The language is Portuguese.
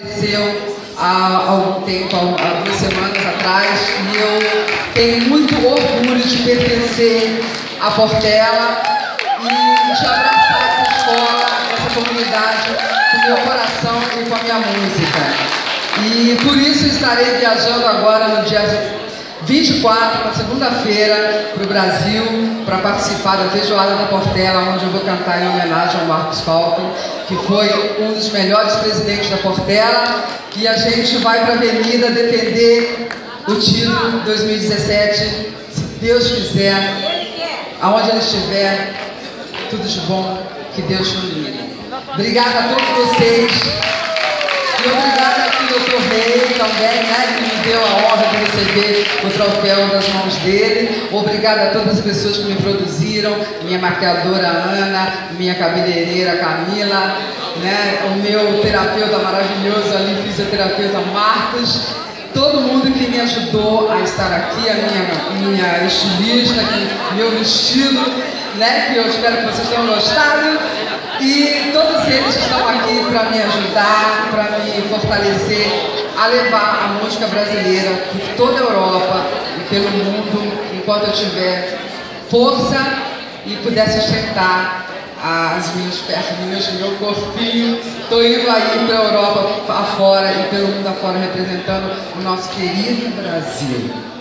Aconteceu há algum tempo, há algumas semanas atrás, e eu tenho muito orgulho de pertencer à Portela e de abraçar essa escola, essa comunidade, com o meu coração e com a minha música. E por isso estarei viajando agora no dia 24, na segunda-feira, para o Brasil, para participar da Feijoada da Portela, onde eu vou cantar em homenagem ao Marcos Falcon, que foi um dos melhores presidentes da Portela, e a gente vai para a avenida defender o título 2017, se Deus quiser, aonde ele estiver, tudo de bom, que Deus nos livre. Obrigada a todos vocês, e obrigada ao Dr. Rei também, né, que me deu a honra de receber o troféu das mãos dele. Obrigada a todas as pessoas que me produziram, minha maquiadora Ana, minha cabeleireira Camila, né, o meu terapeuta maravilhoso ali, fisioterapeuta Marcos, todo mundo que me ajudou a estar aqui, a minha estilista, meu vestido, né, que eu espero que vocês tenham gostado. E todos eles que estão aqui para me ajudar, para me fortalecer, a levar a música brasileira por toda a Europa e pelo mundo, enquanto eu tiver força e puder sustentar as minhas perninhas, meu corpinho. Estou indo aí para a Europa afora e pelo mundo afora, representando o nosso querido Brasil.